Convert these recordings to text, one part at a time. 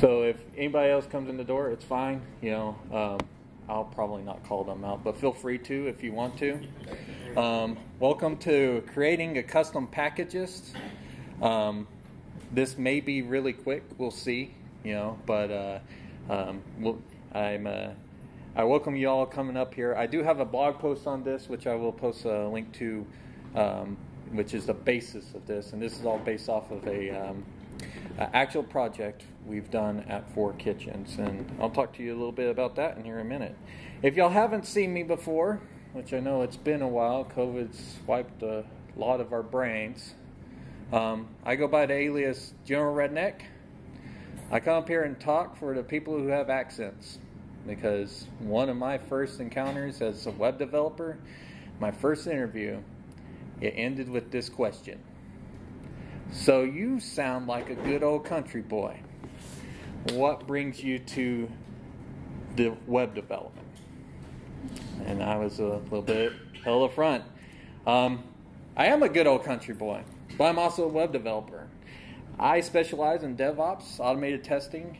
So if anybody else comes in the door, it's fine. You know, I'll probably not call them out, but feel free to if you want to. Welcome to creating a custom Packagist. This may be really quick. We'll see. You know, but I welcome you all coming up here. I do have a blog post on this, which I will post a link to, which is the basis of this, and this is all based off of a actual project we've done at Four Kitchens, and I'll talk to you a little bit about that in here in a minute. If y'all haven't seen me before, which I know it's been a while, COVID's wiped a lot of our brains, I go by the alias General Redneck. I come up here and talk for the people who have accents, because one of my first encounters as a web developer, my first interview, it ended with this question. So you sound like a good old country boy. What brings you to the web development? And I was a little bit hell of a front. I am a good old country boy, but I'm also a web developer. I specialize in DevOps, automated testing,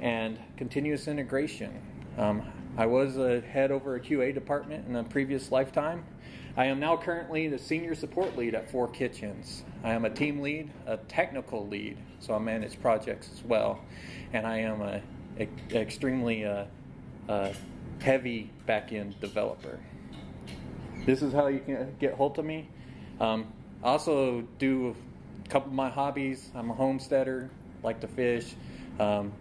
and continuous integration. I was a head over a QA department in a previous lifetime. I am now currently the senior support lead at Four Kitchens. I am a team lead, a technical lead, so I manage projects as well. And I am an extremely heavy back-end developer. This is how you can get hold of me. I also do a couple of my hobbies. I'm a homesteader, like to fish. Some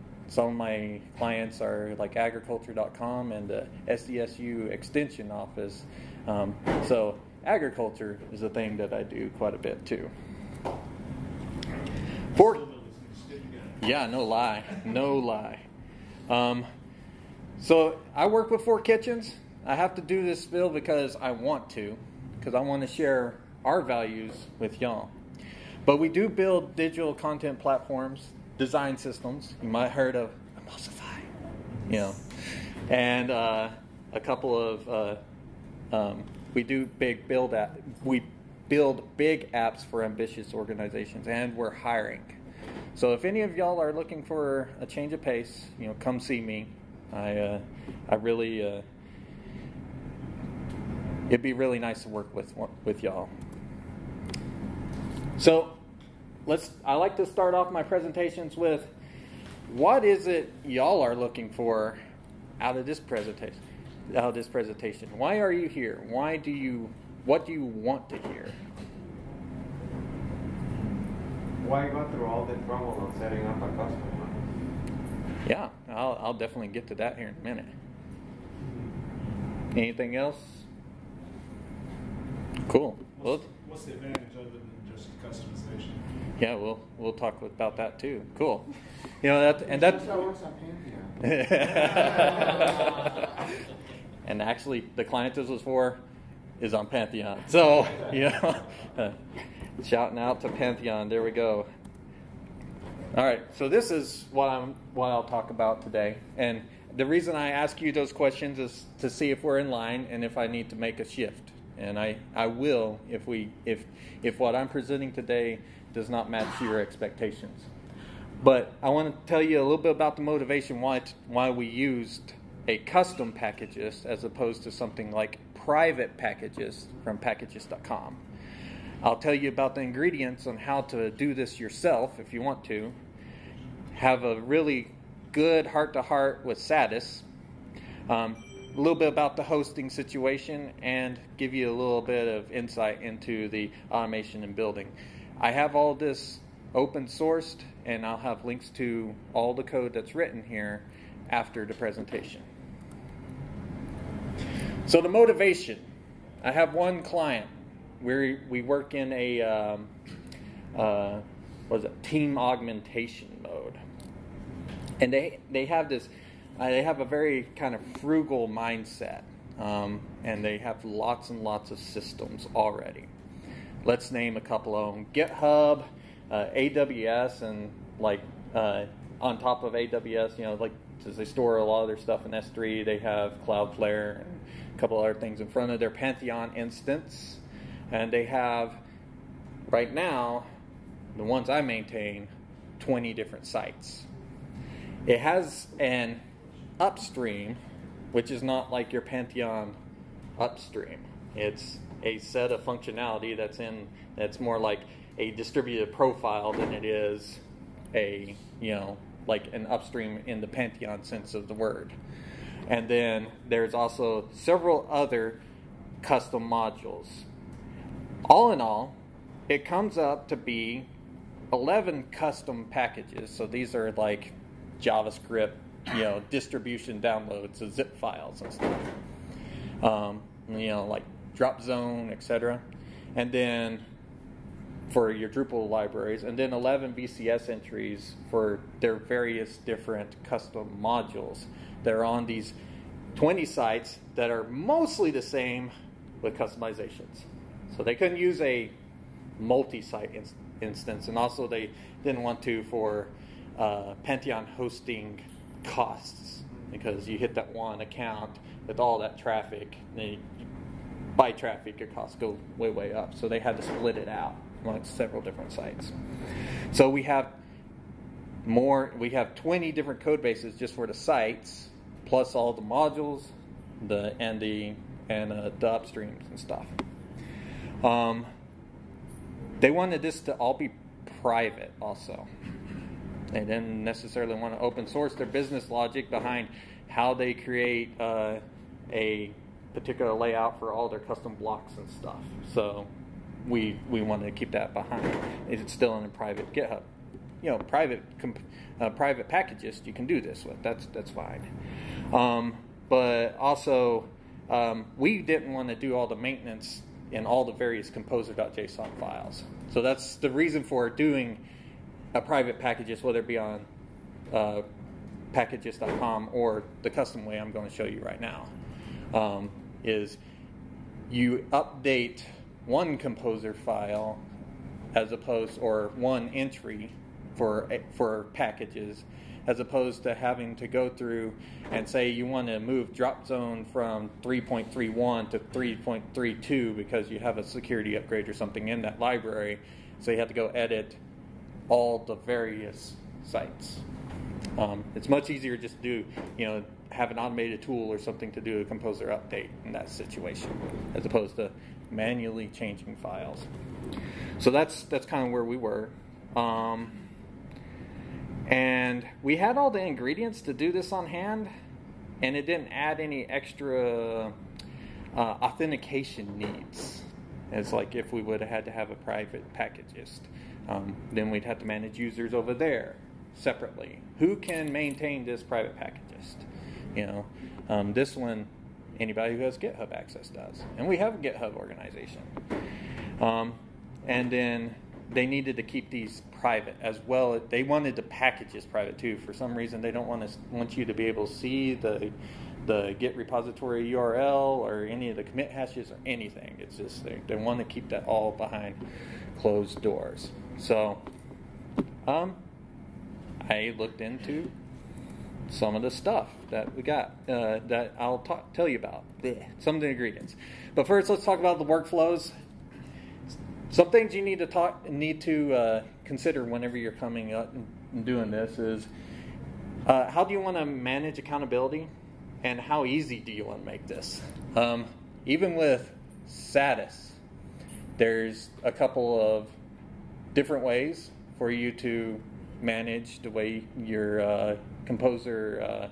of my clients are like agriculture.com and the SDSU extension office. So agriculture is a thing that I do quite a bit too. Yeah, no lie, no lie. So I work with Four Kitchens. I have to do this spiel because I want to, because I want to share our values with y'all. But we do build digital content platforms, design systems. You might have heard of Emulsify, you know, and a couple of we build big apps for ambitious organizations, and we're hiring. So if any of y'all are looking for a change of pace, you know, come see me. I really it'd be really nice to work with y'all. So I like to start off my presentations with what is it y'all are looking for out of this presentation. Why are you here? Why do you? What do you want to hear? Why go through all the trouble of setting up a customer? Yeah, I'll definitely get to that here in a minute. Anything else? Cool. What's the advantage other than just customization? Yeah, we'll talk about that too. Cool. You know that, and that. And actually, the client this was for is on Pantheon. So, you know, shouting out to Pantheon. There we go. All right. So this is what I'll talk about today. And the reason I ask you those questions is to see if we're in line and if I need to make a shift. And I will if what I'm presenting today does not match your expectations. But I want to tell you a little bit about the motivation why we used a custom Packagist as opposed to something like private Packagist from packages.com. I'll tell you about the ingredients on how to do this yourself if you want to. Have a really good heart-to-heart with SATIS. A little bit about the hosting situation and give you a little bit of insight into the automation and building. I have all this open sourced and I'll have links to all the code that's written here after the presentation. So the motivation. I have one client. We work in a team augmentation mode, and they have a very kind of frugal mindset, and they have lots and lots of systems already. Let's name a couple of them: GitHub, AWS, and like on top of AWS, you know, like. Since they store a lot of their stuff in S3, they have Cloudflare and a couple other things in front of their Pantheon instance. And they have, right now, the ones I maintain, 20 different sites. It has an upstream, which is not like your Pantheon upstream. It's a set of functionality that's in, that's more like a distributed profile than it is a, you know, like an upstream in the Pantheon sense of the word. And then there's also several other custom modules. All in all, it comes up to be 11 custom packages. So these are like JavaScript, you know, distribution downloads of zip files and stuff. You know, like Drop Zone, etc. And then for your Drupal libraries, and then 11 VCS entries for their various different custom modules. They're on these 20 sites that are mostly the same with customizations. So they couldn't use a multi-site instance, and also they didn't want to for Pantheon hosting costs, because you hit that one account with all that traffic, and by traffic your costs go way, way up. So they had to split it out amongst several different sites. So we have more, we have 20 different code bases just for the sites, plus all the modules, the upstreams and stuff. They wanted this to all be private also. They didn't necessarily want to open source their business logic behind how they create a particular layout for all their custom blocks and stuff. So we wanted to keep that behind. It's still in a private GitHub. You know, private Packagist you can do this with. That's fine. But also, we didn't want to do all the maintenance in all the various composer.json files. So that's the reason for doing a private Packagist, whether it be on packages.com or the custom way I'm going to show you right now, is you update one composer file as opposed, or one entry for packages, as opposed to having to go through and say you want to move Drop Zone from 3.31 to 3.32 because you have a security upgrade or something in that library. So you have to go edit all the various sites. It's much easier just to do, you know, have an automated tool or something to do a composer update in that situation, as opposed to manually changing files. So that's kind of where we were. And we had all the ingredients to do this on hand, and it didn't add any extra authentication needs. It's like if we would have had to have a private Packagist, then we'd have to manage users over there separately. Who can maintain this private Packagist? You know, this one, anybody who has GitHub access does. And we have a GitHub organization. And then they needed to keep these private as well. They wanted the packages private too. For some reason, they don't want you to be able to see the Git repository URL or any of the commit hashes or anything. It's just they want to keep that all behind closed doors. So I looked into some of the stuff that we got that I'll tell you about, some of the ingredients. But first, let's talk about the workflows. Some things you need to consider whenever you're coming up and doing this is how do you want to manage accountability, and how easy do you want to make this? Even with SATIS, there's a couple of different ways for you to manage the way your composer,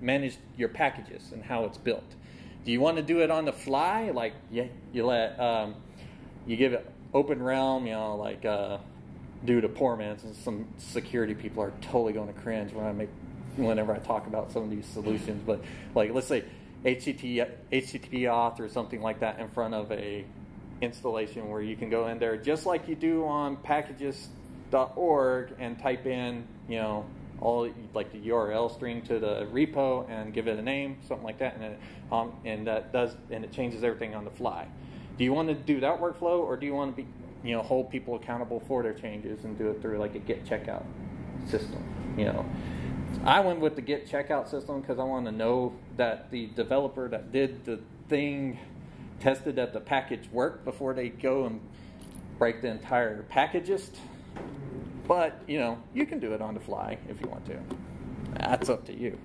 manage your packages and how it's built. Do you want to do it on the fly, like you let you give it open realm, you know, like due to poor man's, and some security people are totally going to cringe when I make, whenever I talk about some of these solutions. But like, let's say HTTP auth or something like that in front of a installation where you can go in there just like you do on packages.org and type in, you know, all like the URL string to the repo and give it a name, something like that, and that does, and it changes everything on the fly. Do you want to do that workflow, or do you want to be, you know, hold people accountable for their changes and do it through like a Git checkout system? You know, I went with the Git checkout system because I want to know that the developer that did the thing tested that the package worked before they go and break the entire Packagist. But, you know, you can do it on the fly if you want to. That's up to you.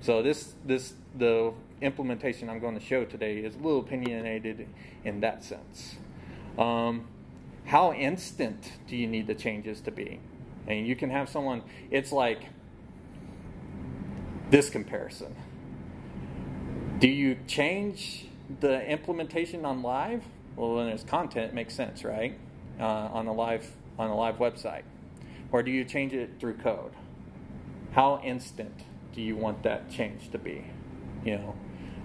So the implementation I'm going to show today is a little opinionated in that sense. How instant do you need the changes to be? And you can have someone, it's like this comparison. Do you change the implementation on live? Well, when there's content, it makes sense, right? On a live website. Or do you change it through code? How instant do you want that change to be? You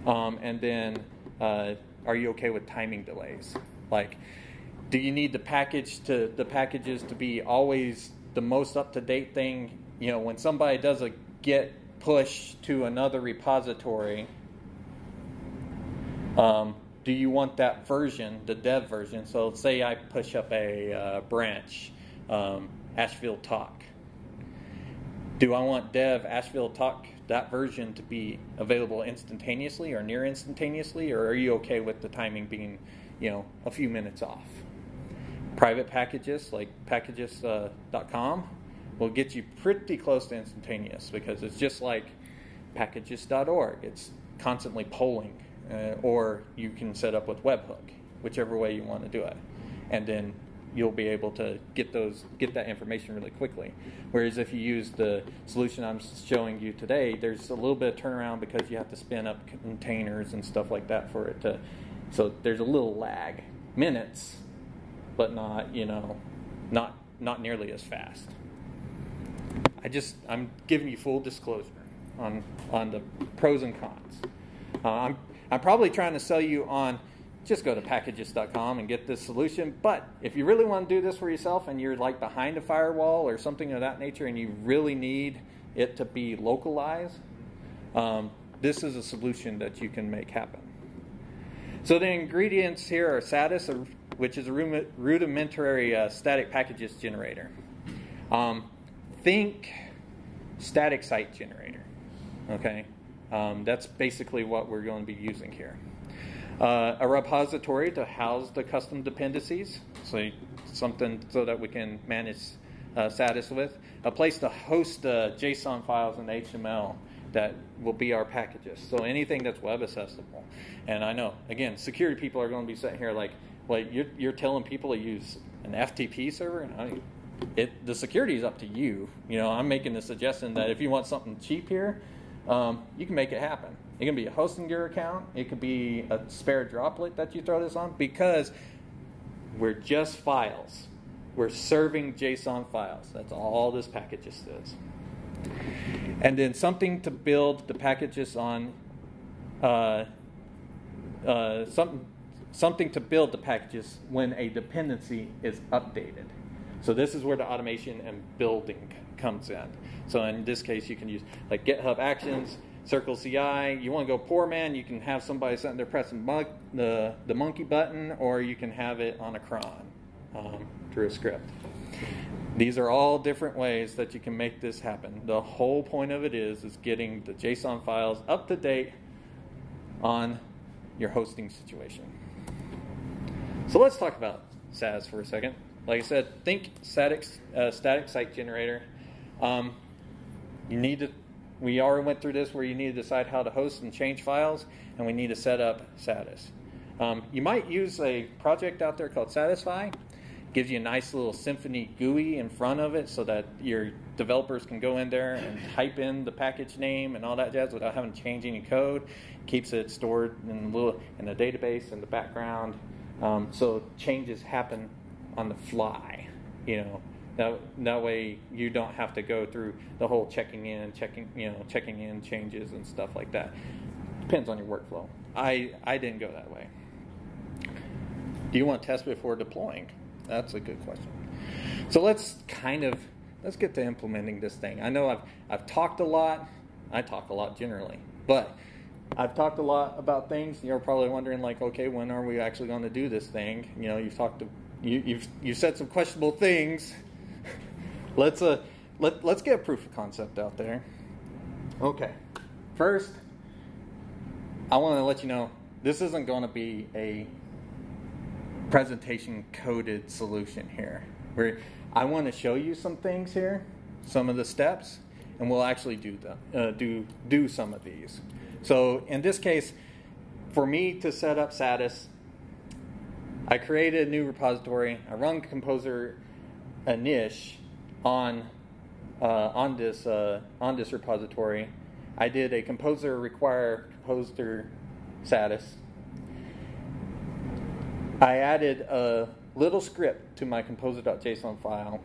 know, and then are you okay with timing delays? Like, do you need the packages to be always the most up-to-date thing? You know, when somebody does a git push to another repository, do you want that version, the dev version? So say I push up a branch, Asheville Talk. Do I want dev Asheville Talk, that version, to be available instantaneously or near instantaneously? Or are you okay with the timing being, you know, a few minutes off? Private packages like packages.com will get you pretty close to instantaneous, because it's just like packages.org. It's constantly polling. Or you can set up with webhook, whichever way you want to do it, and then you'll be able to get that information really quickly. Whereas if you use the solution I'm showing you today, there's a little bit of turnaround because you have to spin up containers and stuff like that for it to. So there's a little lag, minutes, but not, you know, not nearly as fast. I'm giving you full disclosure on the pros and cons. I'm probably trying to sell you on just go to packages.com and get this solution, but if you really want to do this for yourself and you're like behind a firewall or something of that nature and you really need it to be localized, this is a solution that you can make happen. So the ingredients here are SATIS, which is a rudimentary static packages generator. Think static site generator, okay? That's basically what we're going to be using here. A repository to house the custom dependencies, so something so that we can manage SATIS with. A place to host JSON files and HTML that will be our packages. So anything that's web accessible. And I know, again, security people are going to be sitting here like, well, you're telling people to use an FTP server? The security is up to you. You know, I'm making the suggestion that if you want something cheap here, you can make it happen. It can be a Hostinger account. It could be a spare droplet that you throw this on, because we're just files. We're serving JSON files. That's all this packages is. And then something to build the packages on. Something to build the packages when a dependency is updated. So this is where the automation and building comes in. So in this case, you can use like GitHub Actions, Circle CI. You want to go poor man, you can have somebody sitting there pressing the monkey button, or you can have it on a cron through a script. These are all different ways that you can make this happen. The whole point of it is getting the JSON files up to date on your hosting situation. So let's talk about SATIS for a second. Like I said, think static site generator. We already went through this where you need to decide how to host and change files, and we need to set up SATIS. You might use a project out there called Satisfy. It gives you a nice little Symfony GUI in front of it so that your developers can go in there and type in the package name and all that jazz without having to change any code. Keeps it stored in a database in the background, so changes happen on the fly, you know. That way you don't have to go through the whole checking in changes and stuff like that. Depends on your workflow. I didn't go that way. Do you want to test before deploying? That's a good question. So let's get to implementing this thing. I know I've talked a lot. I talk a lot generally, but I've talked a lot about things. You're probably wondering like, okay, when are we actually going to do this thing? You know, you've said some questionable things. Let's get a proof of concept out there. Okay, first, I want to let you know this isn't going to be a presentation coded solution here. I want to show you some things here, some of the steps, and we'll actually do them, do some of these. So in this case, for me to set up SATIS, I created a new repository. I run Composer init on this repository. I did a Composer require Composer SATIS. I added a little script to my composer.json file.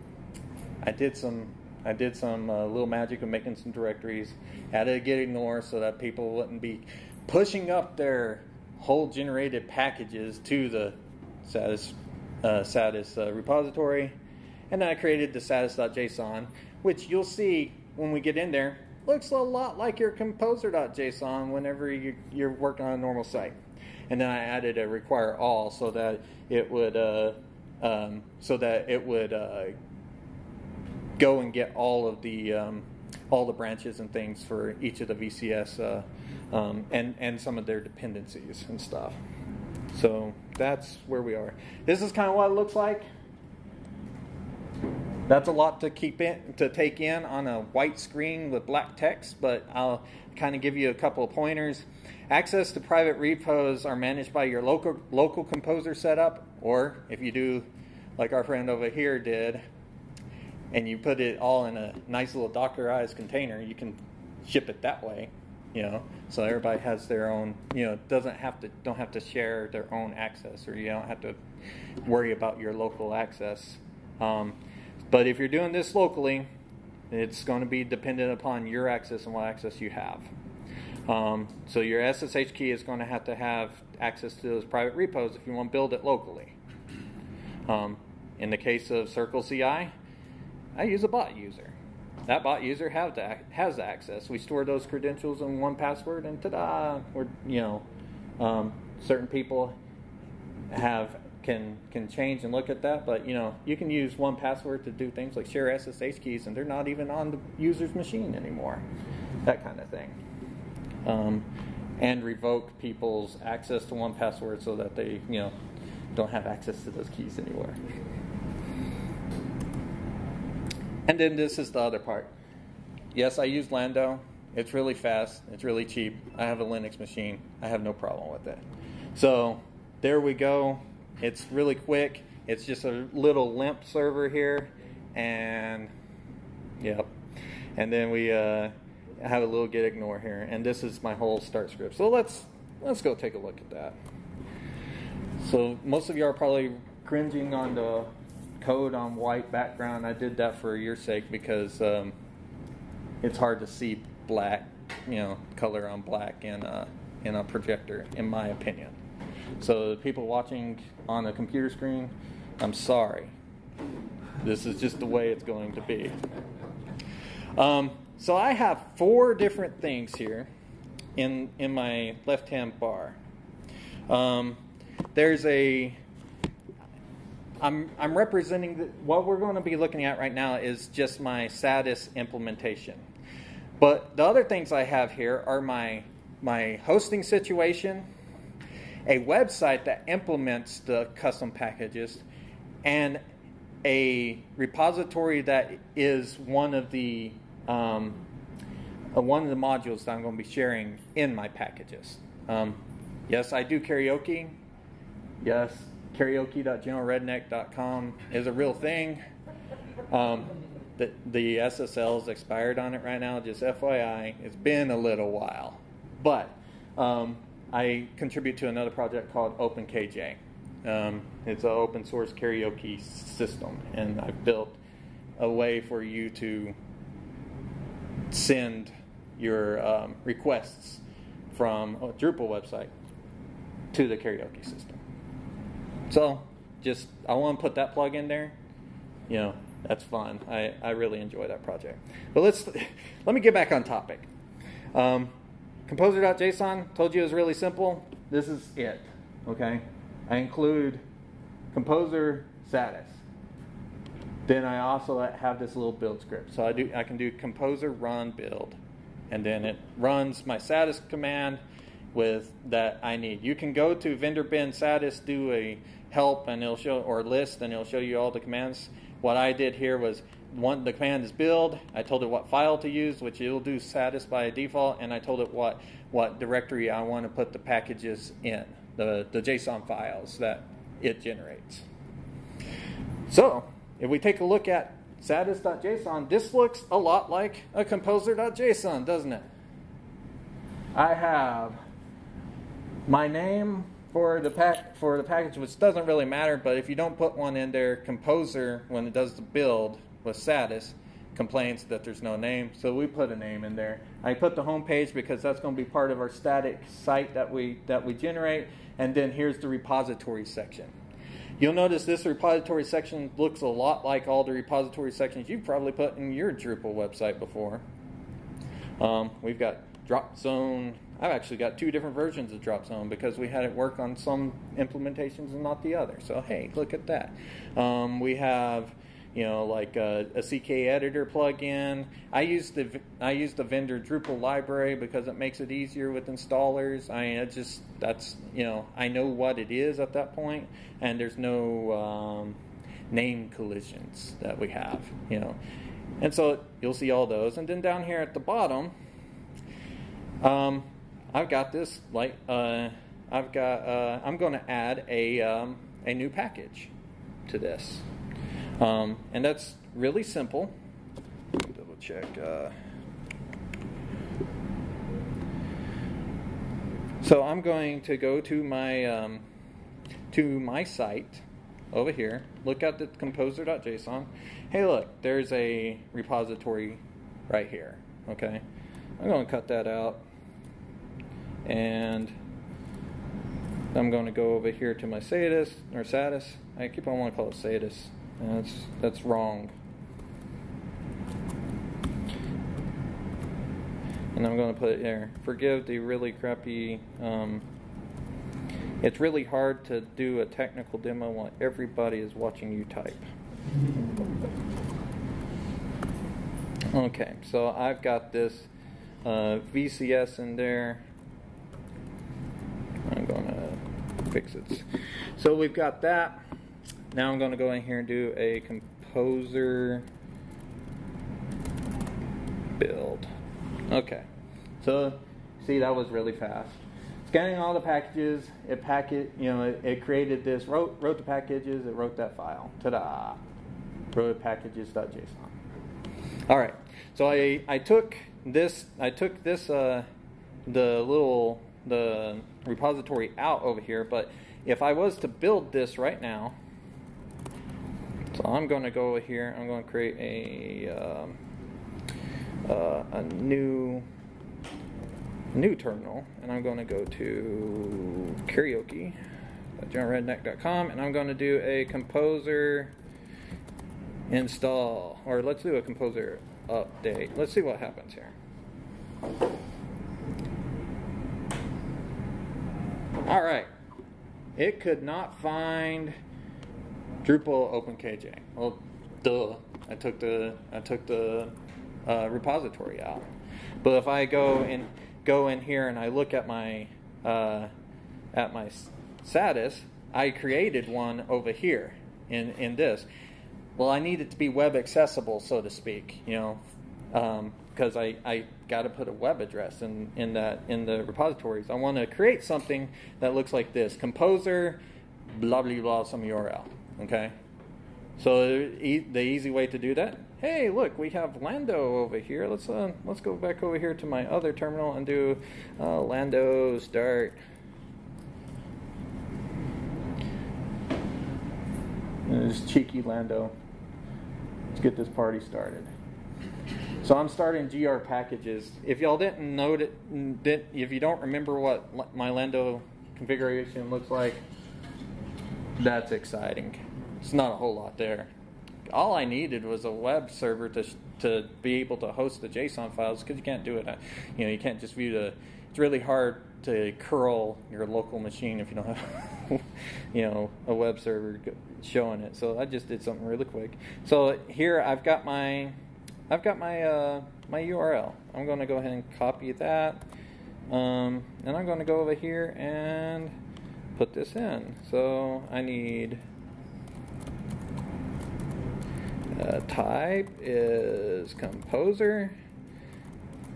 I did some little magic of making some directories. Added a git ignore so that people wouldn't be pushing up their whole generated packages to the SATIS, repository. And then I created the SATIS.json, which you'll see when we get in there, looks a lot like your composer.json whenever you're working on a normal site. And then I added a require all so that it would go and get all the branches and things for each of the VCS and some of their dependencies and stuff. So that's where we are. This is kind of what it looks like. That's a lot to take in on a white screen with black text, but I'll kind of give you a couple of pointers. Access to private repos are managed by your local Composer setup, or if you do like our friend over here did, and you put it all in a nice little Dockerized container, you can ship it that way, you know. So everybody has their own, you know, don't have to share their own access, or you don't have to worry about your local access. But if you're doing this locally, it's going to be dependent upon your access and what access you have. So your SSH key is going to have access to those private repos if you want to build it locally. In the case of Circle CI, I use a bot user. That bot user has the access. We store those credentials in 1Password, and ta-da! Or, you know, certain people can change and look at that, but you know, you can use 1Password to do things like share SSH keys, and they're not even on the user's machine anymore, that kind of thing. And revoke people's access to 1Password so that they, you know, don't have access to those keys anymore. And then this is the other part. Yes, I use Lando. It's really fast. It's really cheap. I have a Linux machine. I have no problem with it. So there we go. It's really quick. It's just a little limp server here, and yep. And then we have a little git ignore here, and this is my whole start script. So let's go take a look at that. So most of you are probably cringing on the code on white background. I did that for your sake because it's hard to see black, you know, color on black in a projector, in my opinion. So the people watching on a computer screen, I'm sorry. This is just the way it's going to be. So I have four different things here in my left-hand bar. I'm representing what we're going to be looking at right now is just my SATIS implementation. But the other things I have here are my hosting situation, a website that implements the custom packages, and a repository that is one of the modules that I'm going to be sharing in my packages. Yes, I do karaoke. Yes, karaoke.generalredneck.com is a real thing. The SSL's expired on it right now, just FYI. It's been a little while, but I contribute to another project called OpenKJ. It's an open source karaoke system, and I've built a way for you to send your requests from a Drupal website to the karaoke system. So just, I want to put that plug in there. You know, that's fun. I really enjoy that project. But let me get back on topic. Composer.json, told you it was really simple. This is it, okay? I include Composer SATIS. Then I also have this little build script. So I can do Composer run build, and then it runs my SATIS command with that I need. You can go to vendor bin SATIS, do a help, and it'll show, or list, and it'll show you all the commands. What I did here was the command is build. I told it what file to use, which it'll do SATIS by default, and I told it what directory I want to put the packages in, the JSON files that it generates. So if we take a look at satis.json, this looks a lot like a composer.json, doesn't it? I have my name for the package, which doesn't really matter, but if you don't put one in there, Composer, when it does the build with SATIS, complains that there's no name, so we put a name in there. I put the home page because that's going to be part of our static site that we generate, and then here's the repository section. You'll notice this repository section looks a lot like all the repository sections you've probably put in your Drupal website before. We've got Drop Zone. I've actually got two different versions of Drop Zone because we had it work on some implementations and not the other. So hey, look at that. We have, you know, like a CK editor plugin. I used the vendor Drupal library because it makes it easier with installers. I mean, it just, that's, you know, I know what it is at that point, and there's no name collisions that we have, you know. And so you'll see all those, and then down here at the bottom. I've got this, like, I'm going to add a new package to this, and that's really simple. Double check. So I'm going to go to my site over here. Look at the composer.json. Hey, look, there's a repository right here. Okay, I'm going to cut that out. And I'm going to go over here to my SATIS, or SATIS. I keep on wanting to call it SATIS. That's wrong. And I'm going to put it here. Forgive the really crappy. It's really hard to do a technical demo while everybody is watching you type. Okay, so I've got this VCS in there. I'm going to fix it. So we've got that. Now I'm going to go in here and do a composer build. Okay. So see, that was really fast. Scanning all the packages, it created this, wrote the packages, it wrote that file. Ta-da. Wrote packages.json. All right. So I took this the repository out over here, but if I was to build this right now, so I'm going to go over here, I'm going to create a new terminal, and I'm going to go to karaoke.generalredneck.com, and I'm going to do a composer install, or let's do a composer update. Let's see what happens here. All right, it could not find Drupal OpenKJ. Well, duh. I took the repository out. But if I go in here and I look at my SATIS, I created one over here in this. Well, I need it to be web accessible, so to speak. You know, because I got to put a web address in the repositories. I want to create something that looks like this: composer, blah blah blah, some URL. Okay, so the easy way to do that. Hey, look, we have Lando over here. Let's go back over here to my other terminal and do Lando start. There's cheeky Lando. Let's get this party started. So I'm starting GR packages. If y'all didn't know that, if you don't remember what my Lando configuration looks like, that's exciting. It's not a whole lot there. All I needed was a web server to be able to host the JSON files, because you can't do it. You know, you can't just view the. It's really hard to curl your local machine if you don't have, you know, a web server showing it. So I just did something really quick. So here I've got my URL. I'm going to go ahead and copy that, and I'm going to go over here and put this in. So I need Type is Composer.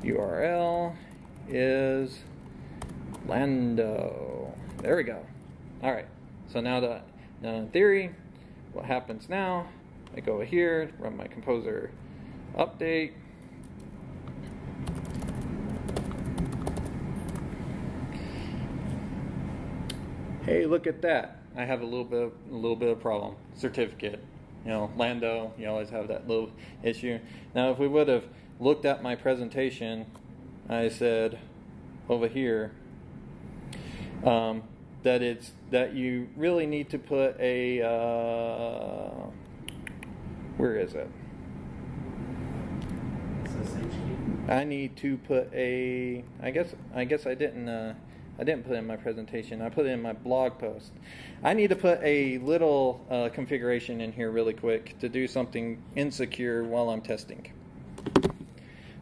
URL is Lando. There we go. All right. So now in theory, what happens now? I go over here, run my Composer update. Hey, look at that! I have a little bit of problem. Certificate. You know, Lando, you always have that little issue. Now, if we would have looked at my presentation, I said over here that you really need to put a where is it? SSH. I need to put a. I guess I didn't put it in my presentation. I put it in my blog post. I need to put a little configuration in here really quick to do something insecure while I'm testing.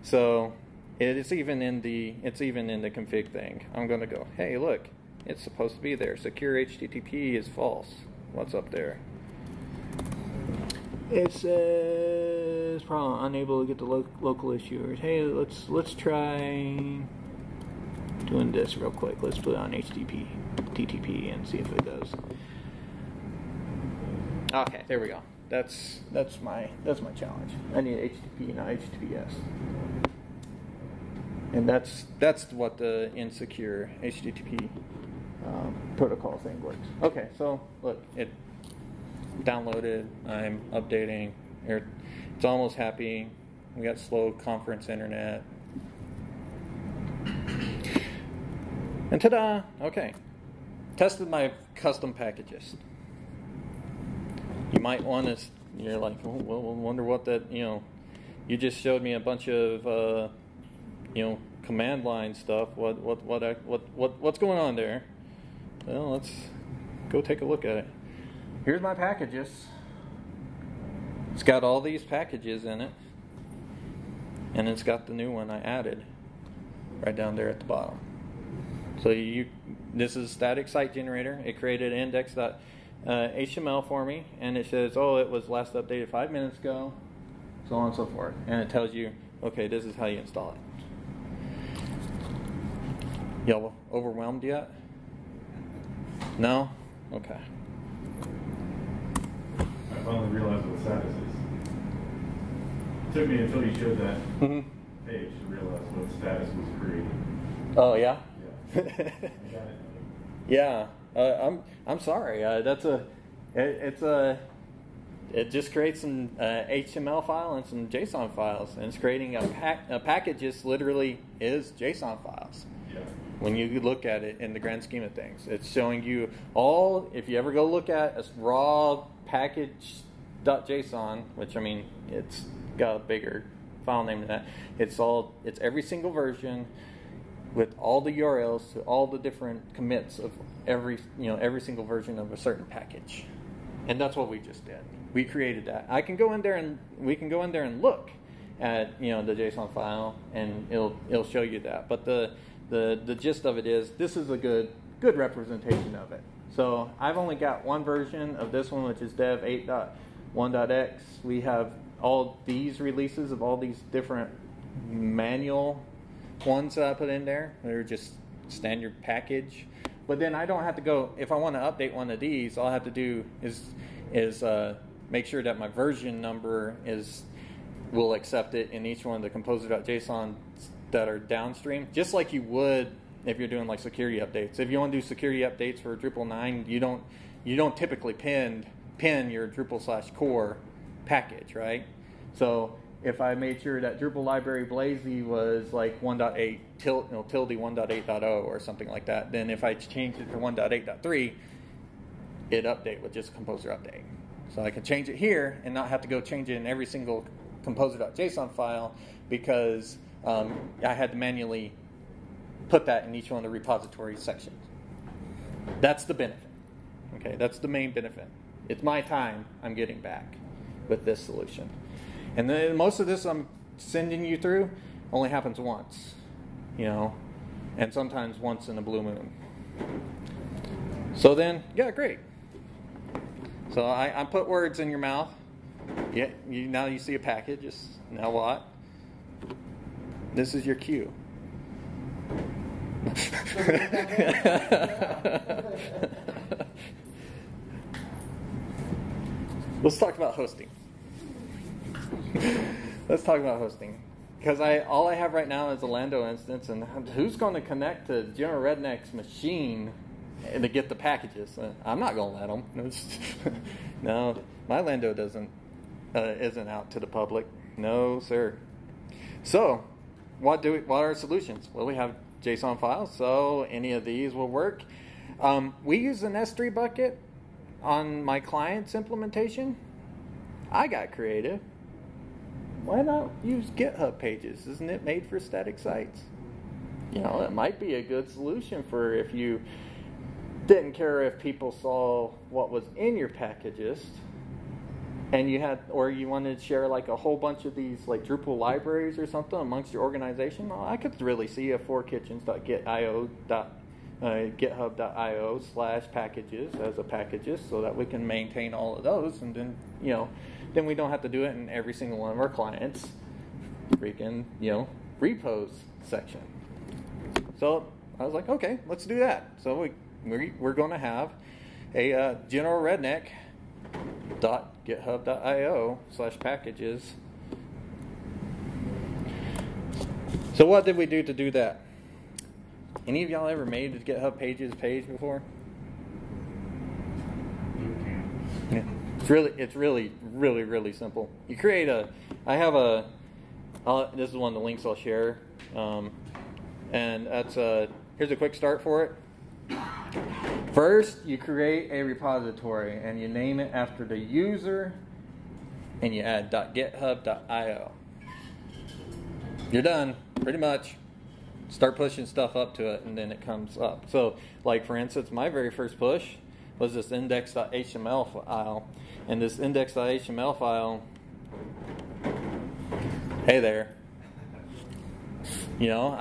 So it's even in the config thing. I'm going to go, hey, look, it's supposed to be there. Secure HTTP is false. What's up there? It says problem unable to get the local issuers. Hey, let's try doing this real quick. Let's put on HTTP and see if it does. Okay, there we go. That's my challenge. I need HTTP, not HTTPS. And that's what the insecure HTTP protocol thing works. Okay, so look, it downloaded. I'm updating. It's almost happy. We got slow conference internet. And ta-da! Okay. Tested my custom packages. You might want to, you're like, oh, well, we'll wonder what that, you know, you just showed me a bunch of, you know, command line stuff. What's going on there? Well, let's go take a look at it. Here's my packages. It's got all these packages in it. And it's got the new one I added right down there at the bottom. So this is a static site generator. It created index.html for me, and it says, oh, it was last updated 5 minutes ago, so on and so forth. And it tells you, okay, this is how you install it. Y'all overwhelmed yet? No? Okay. I finally realized what SATIS is. It took me until you showed that page to realize what SATIS was created. Oh, yeah? Yeah, I'm sorry. That's a, it just creates an HTML file and some JSON files, and it's creating a packages literally is JSON files. Yeah. When you look at it in the grand scheme of things, it's showing you all. If you ever go look at a raw package.json, which I mean, it's got a bigger file name than that. It's every single version, with all the URLs to all the different commits of every single version of a certain package. And that's what we just did. We created that. I can go in there and we can go in there and look at, you know, the JSON file, and it'll show you that. But the gist of it is this is a good representation of it. So I've only got one version of this one, which is dev 8.1.x. We have all these releases of all these different manual ones that I put in there. They're just standard package, but then I don't have to go. If I want to update one of these, all I have to do is make sure that my version number will accept it in each one of the composer.json that are downstream, just like you would if you're doing like security updates. If you want to do security updates for Drupal 9, you don't typically pin your Drupal slash core package, right? So if I made sure that Drupal library Blazy was like 1.8 tilde 1.8.0 or something like that, then if I changed it to 1.8.3, it update with just Composer update. So I can change it here and not have to go change it in every single composer.json file, because I had to manually put that in each one of the repository sections. That's the benefit. Okay, that's the main benefit. It's my time I'm getting back with this solution. And then most of this I'm sending you through only happens once, you know, and sometimes once in a blue moon. So then, yeah, great. So I put words in your mouth. Yeah, now you see a package. Now what? This is your cue. Let's talk about hosting. Let's talk about hosting. Because all I have right now is a Lando instance, and who's going to connect to General Redneck's machine to get the packages? I'm not going to let them. No, my Lando isn't out to the public. No, sir. So, what are our solutions? Well, we have JSON files, so any of these will work. We use an S3 bucket on my client's implementation. I got creative. Why not use GitHub Pages? Isn't it made for static sites? You know, it might be a good solution for if you didn't care if people saw what was in your packages, and you had, or you wanted to share like a whole bunch of these like Drupal libraries or something amongst your organization. Well, I could really see a fourkitchens.github.io/packages as a packagist, so that we can maintain all of those, and then, you know, then we don't have to do it in every single one of our clients' freaking, you know, repos section. So I was like, okay, let's do that. So we're going to have a generalredneck.github.io/packages. So what did we do to do that? Any of y'all ever made a GitHub Pages page before? Yeah. It's really simple. You create a, this is one of the links I'll share, and that's here's a quick start for it. First, you create a repository and you name it after the user, and you add .github.io. You're done, pretty much. Start pushing stuff up to it, and then it comes up. So, like for instance, my very first push was this index.html file, and this index.html file, hey there. You know,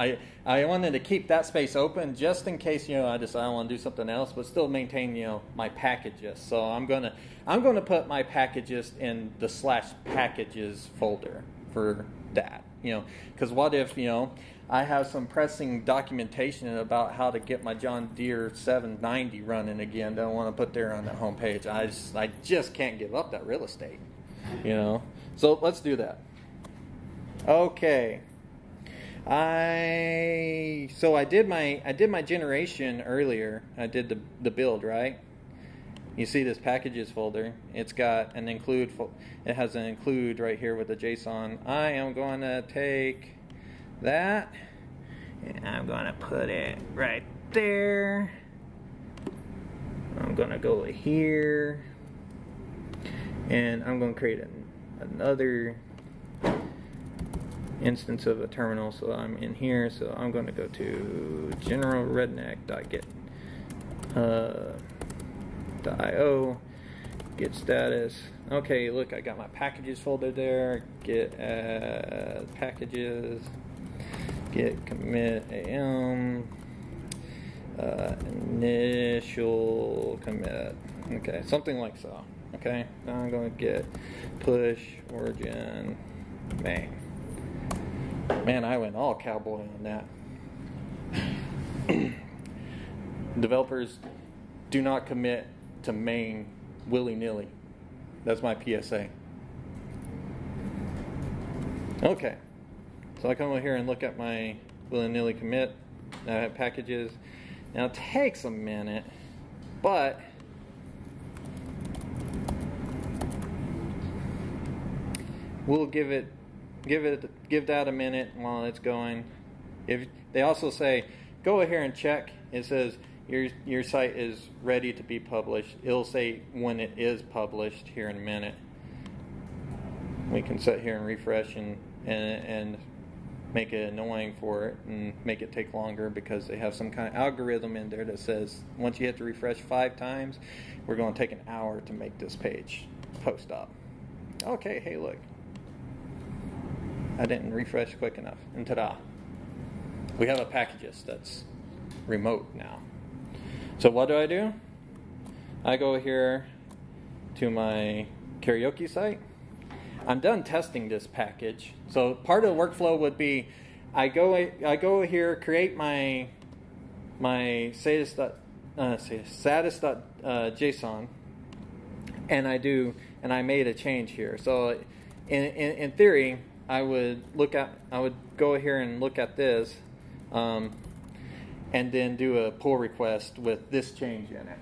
I wanted to keep that space open just in case, you know, I decide I want to do something else, but still maintain, you know, my packages. So I'm gonna put my packages in the /packages folder for that. You know, because what if, you know, I have some pressing documentation about how to get my John Deere 790 running again. Don't want to put there on that homepage. I just can't give up that real estate, you know. So let's do that. Okay. So I did my generation earlier. I did the build, right? You see this packages folder. It's got an include. It has an include right here with the JSON. I am going to take that, and I'm gonna put it right there. I'm gonna go here, and I'm gonna create another instance of a terminal. So I'm in here, so I'm gonna go to generalredneck.github.io, get status. Okay, look, I got my packages folder there. Git packages. Git commit am initial commit. Okay, something like so. Okay, now I'm going to get push origin main. Man, I went all cowboy on that. Developers, do not commit to main willy-nilly. That's my PSA. Okay. So I come over here and look at my willy-nilly commit. Now I have packages. Now it takes a minute, but we'll give that a minute while it's going. If they also say, go over here and check. It says your site is ready to be published. It'll say when it is published here in a minute. We can sit here and refresh and make it annoying for it and make it take longer, because they have some kind of algorithm in there that says once you hit the refresh 5 times, we're going to take an hour to make this page post up. Okay, hey look, I didn't refresh quick enough, and ta-da, we have a packagist that's remote now. So what do? I go here to my karaoke site, I'm done testing this package. So part of the workflow would be, I go here, create my satis.json, and I made a change here. So in theory, I would go here and look at this, and then do a pull request with this change in it.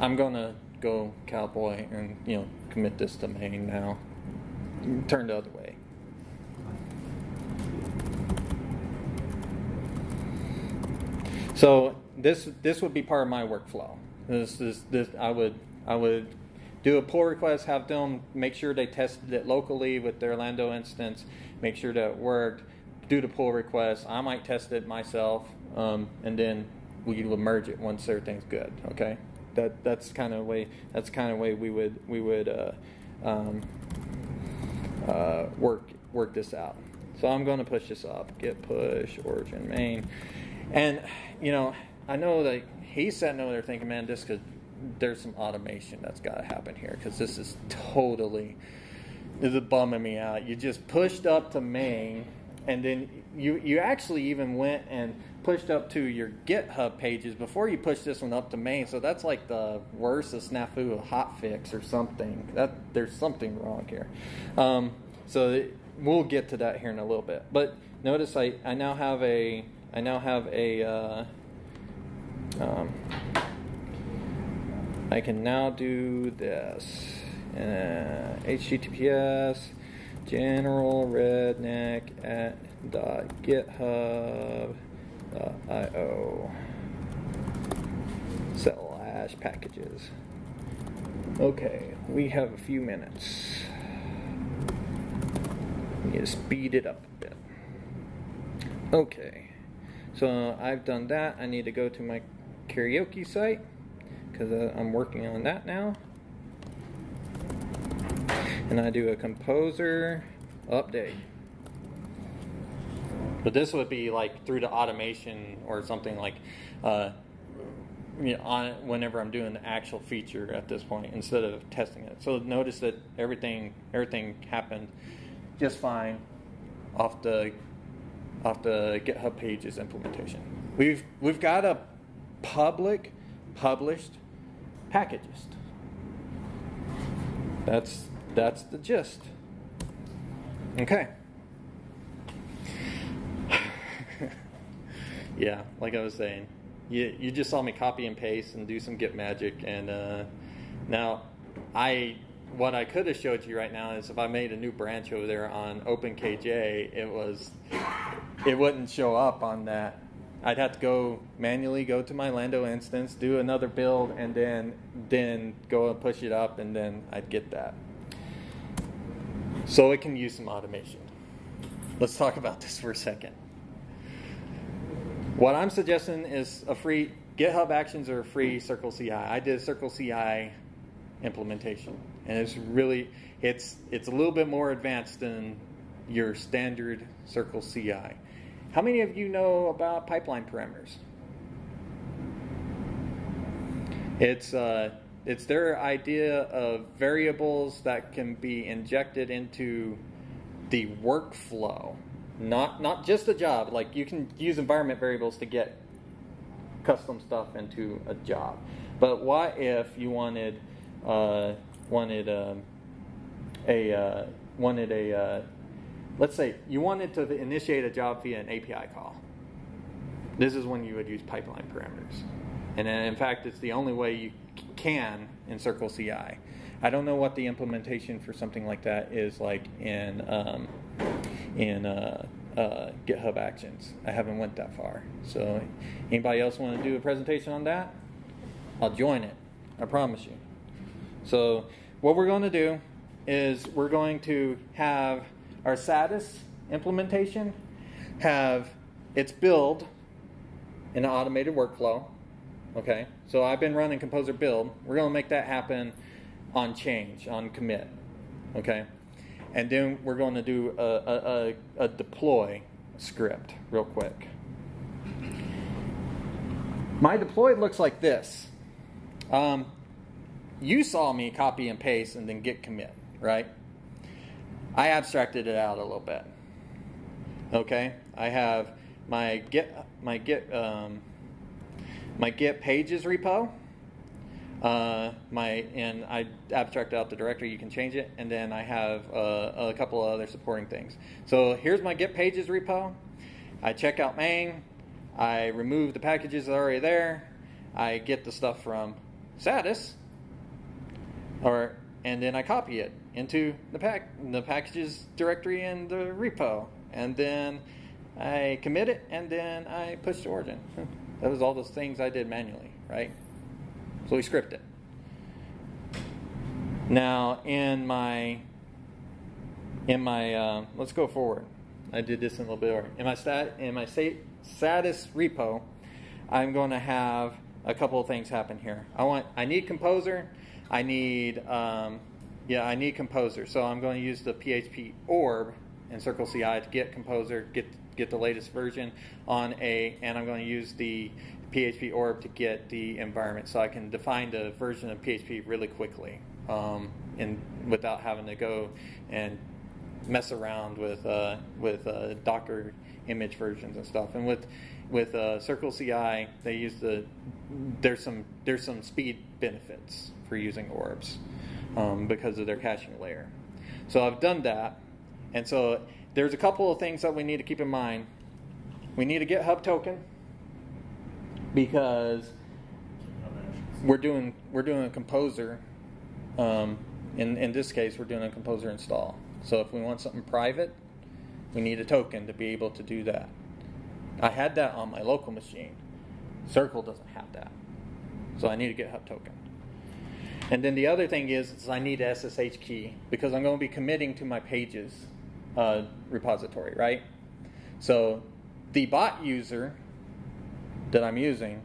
I'm gonna go cowboy and commit this to main now. Turn the other way. So this would be part of my workflow. I would do a pull request, have them make sure they tested it locally with their Lando instance, make sure that it worked, do the pull request. I might test it myself, and then we will merge it once everything's good. Okay, that's kind of way we would work this out. So I'm going to push this up. Git push origin main, and I know that he's sitting over there thinking, man, this could. There's some automation that's got to happen here because this is totally, this is bumming me out. You just pushed up to main, and then you actually even went and pushed up to your GitHub pages before you pushed this one up to main. So that's like the worst of snafu of hotfix or something. There's something wrong here. So we'll get to that here in a little bit. But notice I now have a I can now do this. https://generalredneck@.github.io/packages. Okay, we have a few minutes. We need to speed it up a bit. Okay, so I've done that. I need to go to my karaoke site, because I'm working on that now. And I do a composer update. But this would be like through the automation or something, like whenever I'm doing the actual feature at this point instead of testing it. So notice that everything happened just fine off the GitHub Pages implementation. We've got a published Packagist. That's the gist. Okay. Yeah, like I was saying, you just saw me copy and paste and do some Git magic, and now what I could have showed you right now is if I made a new branch over there on OpenKJ, it wouldn't show up on that. I'd have to go manually go to my Lando instance, do another build, and then go and push it up, and then I'd get that. So it can use some automation. Let's talk about this for a second. What I'm suggesting is a free GitHub Actions or a free Circle CI. I did a Circle CI implementation, and it's really it's a little bit more advanced than your standard Circle CI. How many of you know about pipeline parameters? It's their idea of variables that can be injected into the workflow, not just a job. Like you can use environment variables to get custom stuff into a job, but what if you wanted a let's say you wanted to initiate a job via an API call. This is when you would use pipeline parameters. And in fact, it's the only way you can in Circle CI. I don't know what the implementation for something like that is like in GitHub Actions. I haven't went that far. So anybody else want to do a presentation on that? I'll join it, I promise you. So what we're going to do is we're going to have our SATIS implementation have its build in an automated workflow. Okay, so I've been running Composer build. We're going to make that happen on change, on commit. Okay, and then we're going to do a deploy script real quick. My deploy looks like this. you saw me copy and paste and then git commit, right? I abstracted it out a little bit. Okay, I have my git pages repo, and I abstract out the directory. You can change it, and then I have a couple of other supporting things. So here's my git pages repo. I check out main. I remove the packages that are already there. I get the stuff from SATIS, and then I copy it into the packages directory in the repo. And then I commit it, and then I push to origin. That was all those things I did manually, right? So we script it. Now in my let's go forward. I did this in a little bit earlier. In my SATIS repo, I'm going to have a couple of things happen here. I need Composer. I need Composer. So I'm going to use the PHP orb and Circle CI to get Composer, get the latest version on a, and I'm going to use the PHP orb to get the environment, so I can define the version of PHP really quickly, and without having to go and mess around with Docker image versions and stuff. And with Circle CI, they use the there's some speed benefits for using orbs because of their caching layer. So I've done that. And so there's a couple of things that we need to keep in mind. We need a GitHub token because we're doing a Composer. In this case, we're doing a Composer install. So if we want something private, we need a token to be able to do that. I had that on my local machine. Circle doesn't have that, so I need a GitHub token. And then the other thing is I need a SSH key because I'm going to be committing to my pages repository, right? So the bot user that I'm using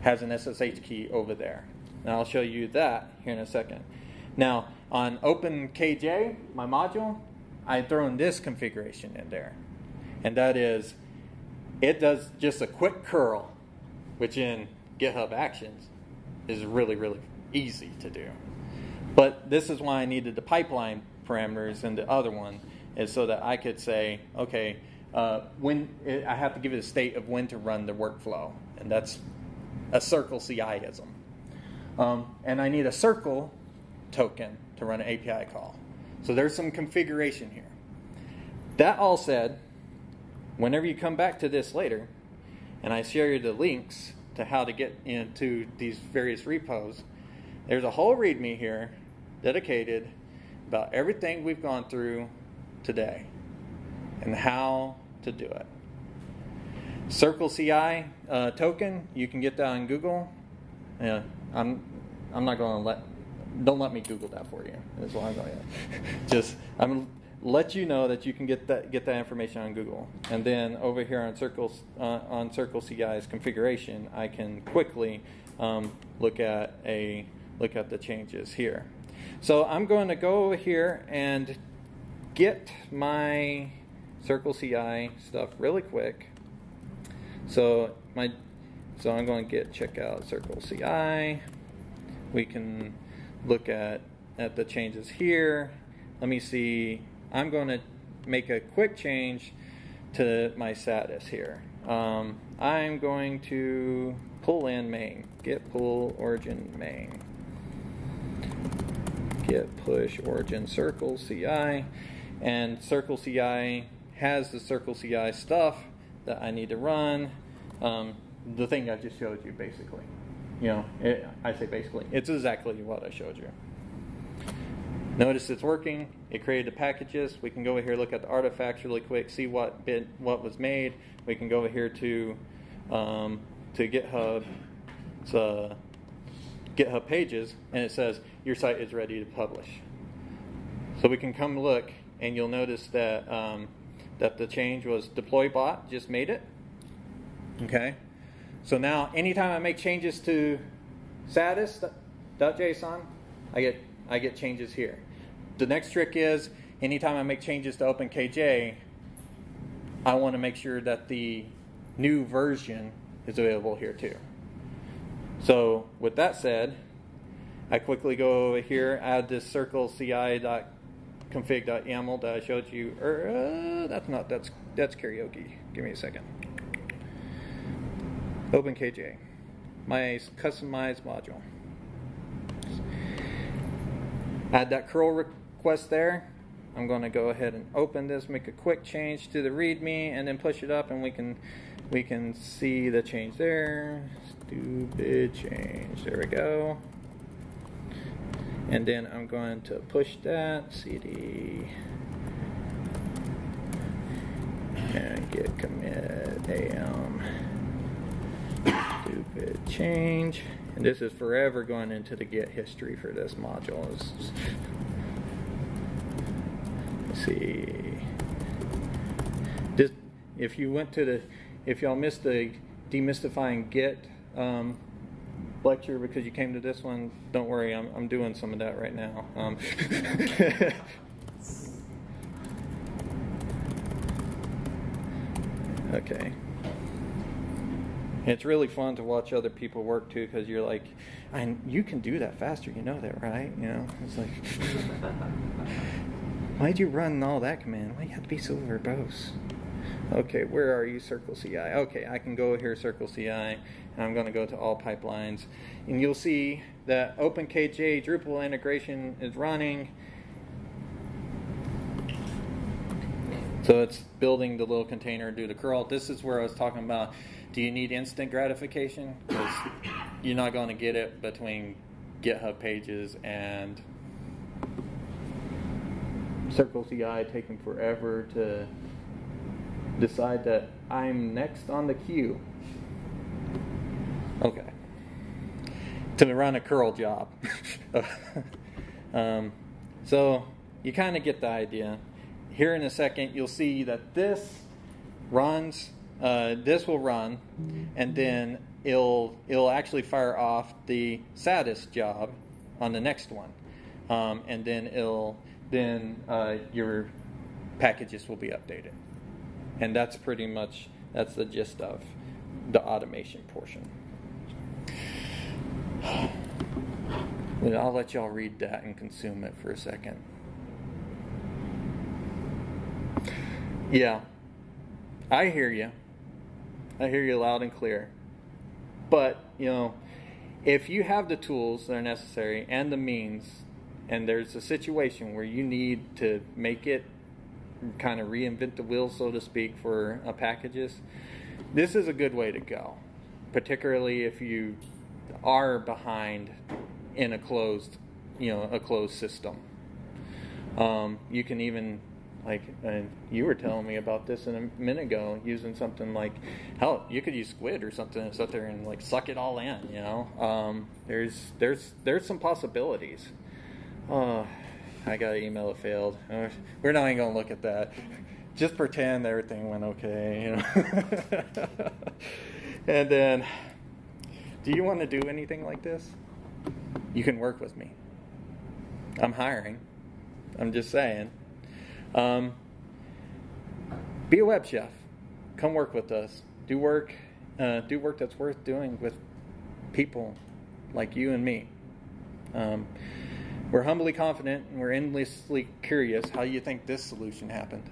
has an SSH key over there. And I'll show you that here in a second. Now, on OpenKJ, my module, I've thrown this configuration in there. And that is, it does just a quick curl, which in GitHub Actions is really, really easy to do. But this is why I needed the pipeline parameters and the other one, is so that I could say, okay, I have to give it a state of when to run the workflow. And that's a Circle CI-ism. And I need a Circle token to run an API call. So there's some configuration here. That all said, whenever you come back to this later, and I share you the links to how to get into these various repos, there's a whole README here dedicated about everything we've gone through today and how to do it. Circle CI token, you can get that on Google. Yeah, I'm not going to don't let me Google that for you. That's what I'm going to I'm let you know that you can get that information on Google. And then over here on Circle CI's configuration, I can quickly look at the changes here. So I'm going to go over here and get my Circle CI stuff really quick. So I'm going to check out Circle CI. We can look at the changes here. Let me see. I'm going to make a quick change to my SATIS here. I'm going to pull in main, git pull origin main, git push origin Circle CI, and Circle CI has the Circle CI stuff that I need to run. The thing I just showed you, basically. You know, I say basically, it's exactly what I showed you. Notice it's working. It created the packages. We can go over here, look at the artifacts really quick, see what was made. We can go over here to GitHub. It's GitHub Pages, and it says your site is ready to publish. So we can come look, and you'll notice that that the change was deploy bot just made it. Okay. So now, anytime I make changes to satis.json, I get changes here. The next trick is, anytime I make changes to OpenKJ, I want to make sure that the new version is available here too. So with that said, I quickly go over here, add this circle ci.config.yaml that I showed you. That's not, that's karaoke. Give me a second. OpenKJ, my customized module. Add that curl request there. I'm going to go ahead and open this, make a quick change to the README, and then push it up, and we can see the change there. Stupid change. There we go. And then I'm going to push that CD and git commit AM. Stupid change. And this is forever going into the Git history for this module. Let's see. This, if you went to the, if y'all missed the demystifying Git lecture because you came to this one, don't worry, I'm doing some of that right now. Okay. It's really fun to watch other people work too, because you're like, and you can do that faster, you know that, right? You know, it's like, why'd you run all that command? Why you have to be so verbose? Okay, where are you, Circle CI? Okay, I can go here, Circle CI, and I'm going to go to all pipelines, and you'll see that OpenKJ Drupal integration is running. So it's building the little container, do the curl. This is where I was talking about, do you need instant gratification? Because you're not going to get it between GitHub Pages and Circle CI taking forever to decide that I'm next on the queue. Okay. To run a curl job. So you kind of get the idea. Here in a second, you'll see that this runs, this will run, and then it'll actually fire off the SATIS job on the next one, and then your packages will be updated, and that's pretty much the gist of the automation portion. And I'll let y'all read that and consume it for a second. Yeah, I hear you. I hear you loud and clear. But, you know, if you have the tools that are necessary and the means, and there's a situation where you need to make it kind of reinvent the wheel, so to speak, for a packages, this is a good way to go, particularly if you are behind in a closed, you know, a closed system. You can even... like, and you were telling me about this a minute ago, using something like, hell, you could use squid or something and sit there and like suck it all in, you know. There's some possibilities. Oh, I got an email that failed. We're not even gonna look at that. Just pretend everything went okay, you know. And then, do you want to do anything like this? You can work with me. I'm hiring. I'm just saying. Be a web chef, come work with us, do work that's worth doing with people like you and me. We're humbly confident and we're endlessly curious how you think this solution happened,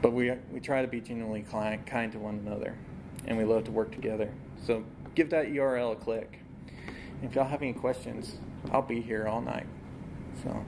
but we try to be genuinely kind to one another, and we love to work together. So give that URL a click. If y'all have any questions, I'll be here all night. So.